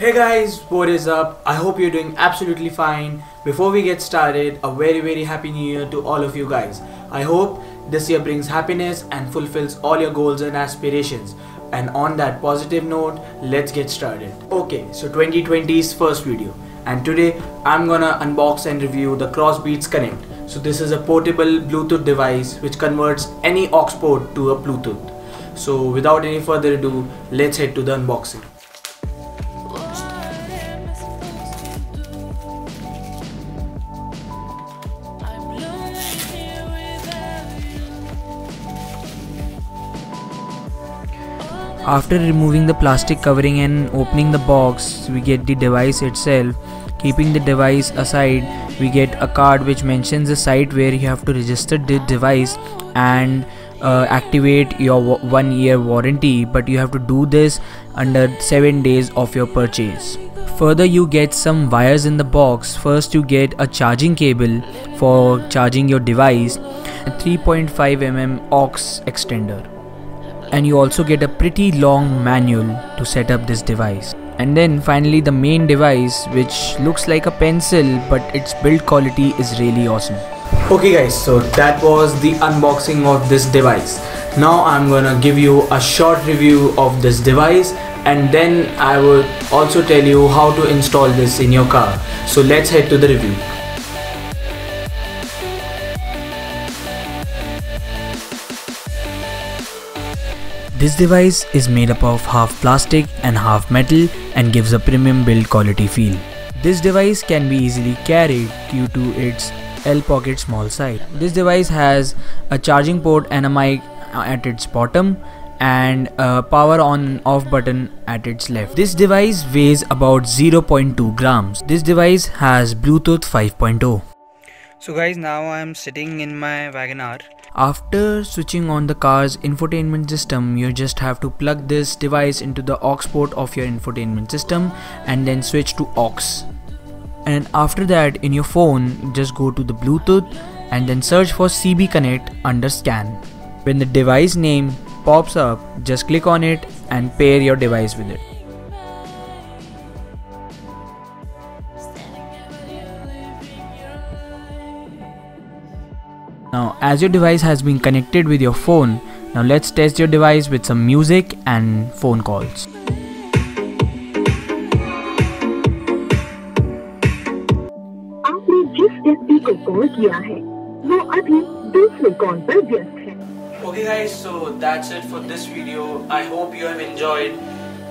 Hey guys, what is up? I hope you're doing absolutely fine. Before we get started, a very, very happy new year to all of you guys. I hope this year brings happiness and fulfills all your goals and aspirations. And on that positive note, let's get started. Okay, so 2020's first video, and today I'm gonna unbox and review the Crossbeats Connect. So this is a portable Bluetooth device which converts any aux port to a Bluetooth. So without any further ado, let's head to the unboxing. After removing the plastic covering and opening the box, we get the device itself. Keeping the device aside, we get a card which mentions the site where you have to register the device and activate your 1-year warranty, but you have to do this under 7 days of your purchase. Further, you get some wires in the box. First, you get a charging cable for charging your device, a 3.5 mm aux extender. And you also get a pretty long manual to set up this device. And then finally the main device, which looks like a pencil, but its build quality is really awesome. Okay guys, so that was the unboxing of this device. Now I'm gonna give you a short review of this device, and then I will also tell you how to install this in your car. So let's head to the review. This device is made up of half plastic and half metal and gives a premium build quality feel. This device can be easily carried due to its L pocket small size. This device has a charging port and a mic at its bottom and a power on off button at its left. This device weighs about 0.2 grams. This device has Bluetooth 5.0. So guys, now I am sitting in my Wagon R. After switching on the car's infotainment system, you just have to plug this device into the aux port of your infotainment system and then switch to aux. And after that, in your phone, just go to the Bluetooth and then search for CB Connect under scan. When the device name pops up, just click on it and pair your device with it. Now, as your device has been connected with your phone, now let's test your device with some music and phone calls. Okay guys, so that's it for this video. I hope you have enjoyed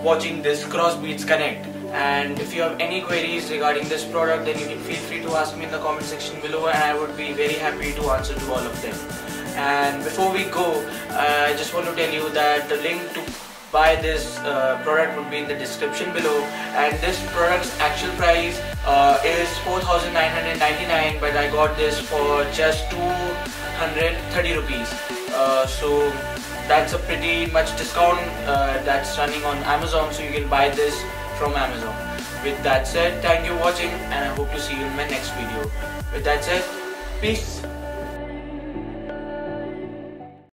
watching this Crossbeats Connect. And if you have any queries regarding this product, then you can feel free to ask me in the comment section below, and I would be very happy to answer to all of them. And before we go, I just want to tell you that the link to buy this product would be in the description below, and this product's actual price is 4,999, but I got this for just 230 rupees. So that's a pretty much discount that's running on Amazon, so you can buy this from Amazon. With that said, thank you for watching, and I hope to see you in my next video. With that said, peace.